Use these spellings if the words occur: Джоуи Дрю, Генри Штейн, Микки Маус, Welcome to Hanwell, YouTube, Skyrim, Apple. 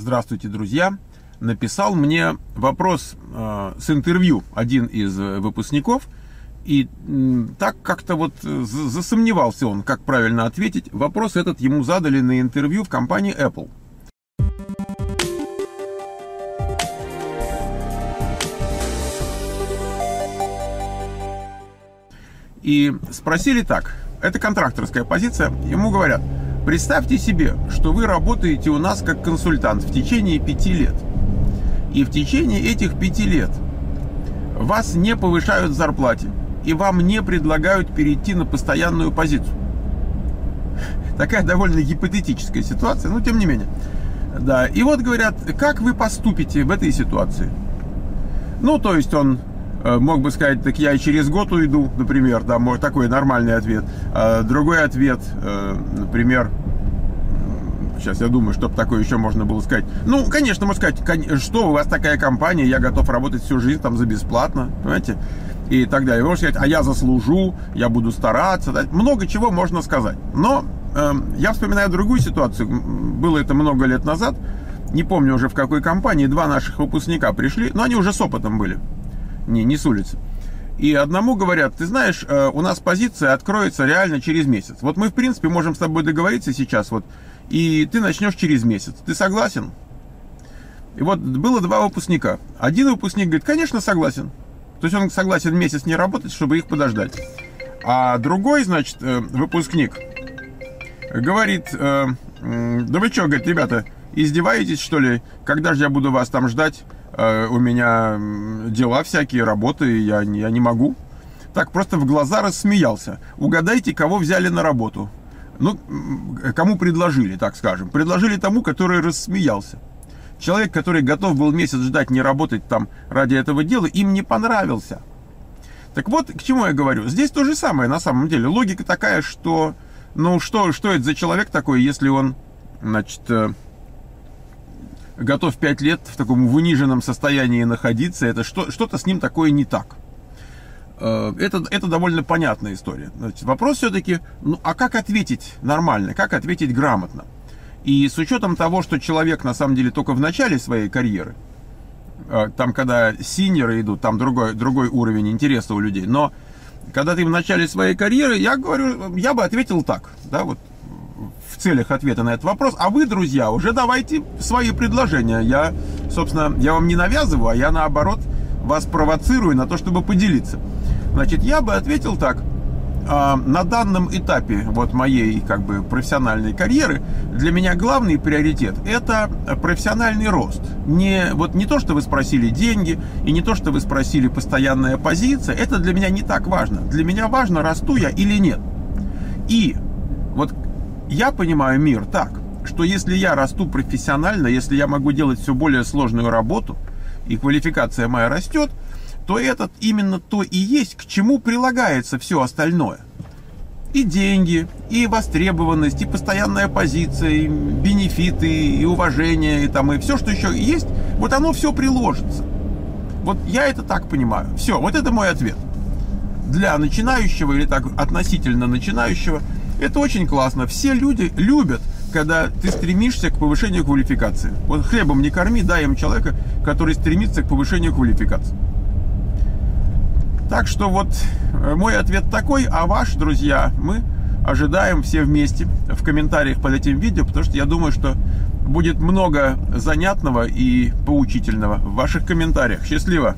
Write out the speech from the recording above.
Здравствуйте, друзья. Написал мне вопрос с интервью один из выпускников. И так как-то вот засомневался он, как правильно ответить. Вопрос этот ему задали на интервью в компании Apple. И спросили так. Это контракторская позиция. Ему говорят: представьте себе, что вы работаете у нас как консультант в течение 5 лет. И в течение этих 5 лет вас не повышают в зарплате, и вам не предлагают перейти на постоянную позицию. Такая довольно гипотетическая ситуация, но тем не менее. Да. И вот говорят, как вы поступите в этой ситуации? Ну, то есть он мог бы сказать, так я и через год уйду, например, да, такой нормальный ответ. Другой ответ, например, сейчас я думаю, чтобы такое еще можно было сказать. Ну, конечно, можно сказать, что у вас такая компания, я готов работать всю жизнь там за бесплатно, понимаете? И так далее. Можно сказать, а я заслужу, я буду стараться. Да? Много чего можно сказать. Но я вспоминаю другую ситуацию. Было это много лет назад. Не помню уже в какой компании. 2 наших выпускника пришли, но они уже с опытом были. Не с улицы. И одному говорят, ты знаешь, у нас позиция откроется реально через месяц. Вот мы, в принципе, можем с тобой договориться сейчас, вот, и ты начнешь через месяц. Ты согласен? И вот было 2 выпускника. Один выпускник говорит, конечно, согласен. То есть он согласен месяц не работать, чтобы их подождать. А другой, значит, выпускник говорит, да вы что, говорит, ребята, издеваетесь, что ли? Когда же я буду вас там ждать? У меня дела всякие, работы, я не могу. Так, просто в глаза рассмеялся. Угадайте, кого взяли на работу. Ну, кому предложили, так скажем. Предложили тому, который рассмеялся. Человек, который готов был месяц ждать, не работать там ради этого дела, им не понравился. Так вот, к чему я говорю. Здесь то же самое, на самом деле. Логика такая, что... Ну, что это за человек такой, если он, значит... готов 5 лет в таком униженном состоянии находиться, это что-то с ним такое не так. Это довольно понятная история. Значит, вопрос все-таки, ну, а как ответить нормально, как ответить грамотно? И с учетом того, что человек на самом деле только в начале своей карьеры, там, когда синьоры идут, там другой уровень интереса у людей, но когда ты в начале своей карьеры, я говорю, я бы ответил так, да, вот. В целях ответа на этот вопрос. А вы, друзья, уже давайте свои предложения. Я, собственно, я вам не навязываю, а я, наоборот, вас провоцирую на то, чтобы поделиться. Значит, я бы ответил так. На данном этапе вот моей, как бы, профессиональной карьеры для меня главный приоритет – это профессиональный рост. Не то, что вы спросили деньги, и не то, что вы спросили постоянная позиция. Это для меня не так важно. Для меня важно, расту я или нет. И вот я понимаю мир так, что если я расту профессионально, если я могу делать все более сложную работу, и квалификация моя растет, то это именно то и есть, к чему прилагается все остальное. И деньги, и востребованность, и постоянная позиция, и бенефиты, и уважение, и, там, и все, что еще есть, вот оно все приложится. Вот я это так понимаю. Все, вот это мой ответ. Для начинающего, или так относительно начинающего, это очень классно. Все люди любят, когда ты стремишься к повышению квалификации. Вот хлебом не корми, дай им человека, который стремится к повышению квалификации. Так что вот мой ответ такой, а ваш, друзья, мы ожидаем все вместе в комментариях под этим видео, потому что я думаю, что будет много занятного и поучительного в ваших комментариях. Счастливо!